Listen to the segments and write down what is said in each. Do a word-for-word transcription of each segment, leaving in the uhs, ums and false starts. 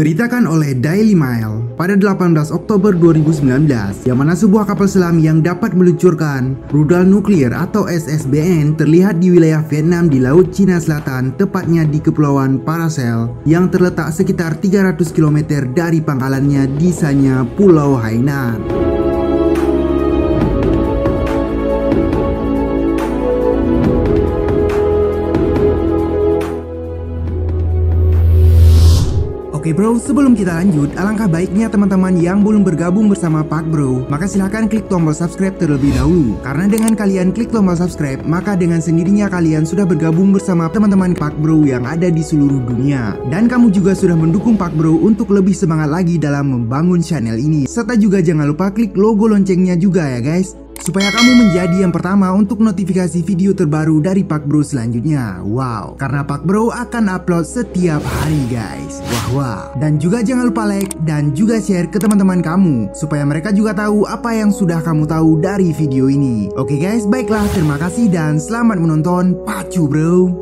Diberitakan oleh Daily Mail pada delapan belas Oktober dua ribu sembilan belas, yang mana sebuah kapal selam yang dapat meluncurkan rudal nuklir atau S S B N terlihat di wilayah Vietnam di Laut China Selatan, tepatnya di Kepulauan Paracel yang terletak sekitar tiga ratus kilometer dari pangkalannya di Sanya, Pulau Hainan. Oke bro, sebelum kita lanjut, alangkah baiknya teman-teman yang belum bergabung bersama Pak Bro, maka silahkan klik tombol subscribe terlebih dahulu. Karena dengan kalian klik tombol subscribe, maka dengan sendirinya kalian sudah bergabung bersama teman-teman Pak Bro yang ada di seluruh dunia. Dan kamu juga sudah mendukung Pak Bro untuk lebih semangat lagi dalam membangun channel ini. Serta juga jangan lupa klik logo loncengnya juga ya guys, supaya kamu menjadi yang pertama untuk notifikasi video terbaru dari Pak Bro selanjutnya. Wow, karena Pak Bro akan upload setiap hari guys. Wah wah. Dan juga jangan lupa like dan juga share ke teman-teman kamu, supaya mereka juga tahu apa yang sudah kamu tahu dari video ini. Oke guys, baiklah, terima kasih dan selamat menonton. Pacu bro.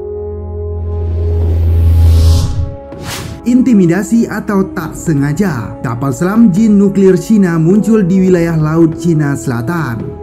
Intimidasi atau tak sengaja, kapal selam Jin nuklir Cina muncul di wilayah Laut Cina Selatan.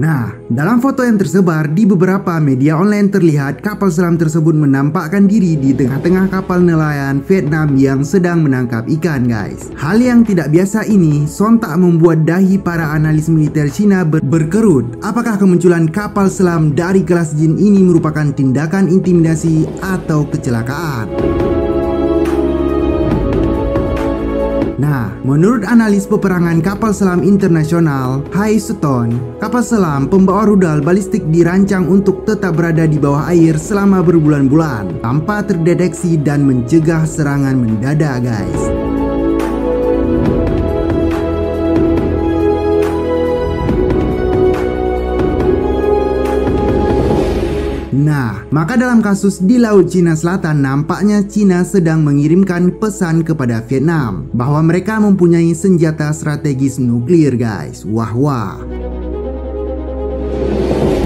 Nah, dalam foto yang tersebar di beberapa media online terlihat kapal selam tersebut menampakkan diri di tengah-tengah kapal nelayan Vietnam yang sedang menangkap ikan guys. Hal yang tidak biasa ini sontak membuat dahi para analis militer Cina ber berkerut. Apakah kemunculan kapal selam dari kelas Jin ini merupakan tindakan intimidasi atau kecelakaan? Nah, menurut analis peperangan kapal selam internasional, Hai Sutton, kapal selam pembawa rudal balistik dirancang untuk tetap berada di bawah air selama berbulan-bulan tanpa terdeteksi dan mencegah serangan mendadak, guys. Nah, maka dalam kasus di Laut Cina Selatan nampaknya Cina sedang mengirimkan pesan kepada Vietnam bahwa mereka mempunyai senjata strategis nuklir guys. Wah wah.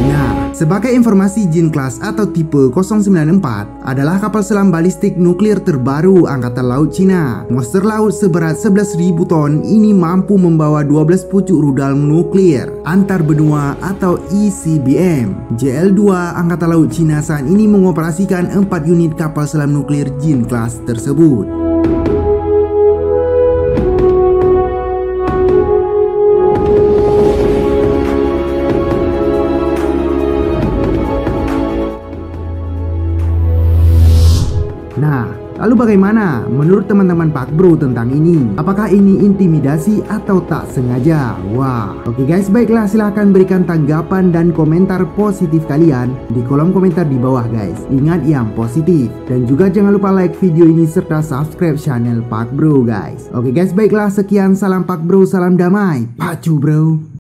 Nah, sebagai informasi, Jin Class atau tipe nol sembilan empat adalah kapal selam balistik nuklir terbaru Angkatan Laut Cina. Monster laut seberat sebelas ribu ton ini mampu membawa dua belas pucuk rudal nuklir antar benua atau E C B M. J L dua Angkatan Laut Cina saat ini mengoperasikan empat unit kapal selam nuklir Jin Class tersebut. Lalu bagaimana menurut teman-teman Pak Bro tentang ini? Apakah ini intimidasi atau tak sengaja? Wah. Oke guys, baiklah, silahkan berikan tanggapan dan komentar positif kalian di kolom komentar di bawah guys. Ingat yang positif. Dan juga jangan lupa like video ini serta subscribe channel Pak Bro guys. Oke guys, baiklah, sekian, salam Pak Bro, salam damai. Pacu bro.